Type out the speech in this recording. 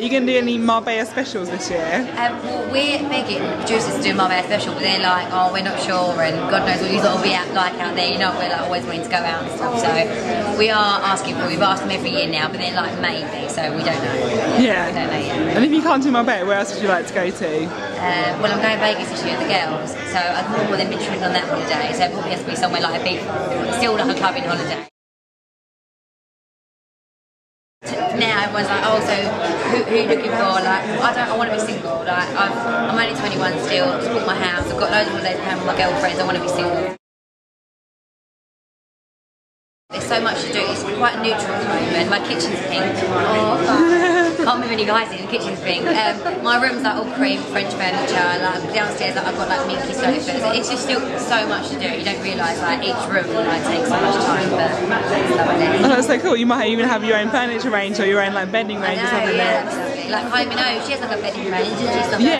Are you going to do any Marbella specials this year? Well, we at Megan, producers, do Marbella special, but they're like, oh, we're not sure, and God knows what you lot will be out, like out there, you know, we're like always wanting to go out and stuff, so we are asking for, we've asked them every year now, but they're like maybe, so we don't know. Yeah. We don't know yet. And if you can't do Marbella, where else would you like to go to? Well, I'm going to Vegas this year with the girls, so I thought, well, they've been trimming on that holiday, so it probably has to be somewhere like a big, still like a clubbing holiday. Now everyone's like, oh, so who are you looking for? Like, I want to be single. Like, I'm only 21 still. I've just bought my house. I've got loads of holidays planned with my girlfriends. I want to be single. There's so much to do. It's quite neutral at the moment. My kitchen's pink. Oh, fuck. Can't move any guys in. The kitchen's pink. My room's like all cream, French furniture. Like downstairs, like, I've got like minky sofas. It's just still so much to do. You don't realise like each room like takes so much time. But oh, that's so cool. You might even have your own furniture range or your own like bedding range or something. Yeah, like Kylie Minogue, she has like a bedding range. She's like, yeah.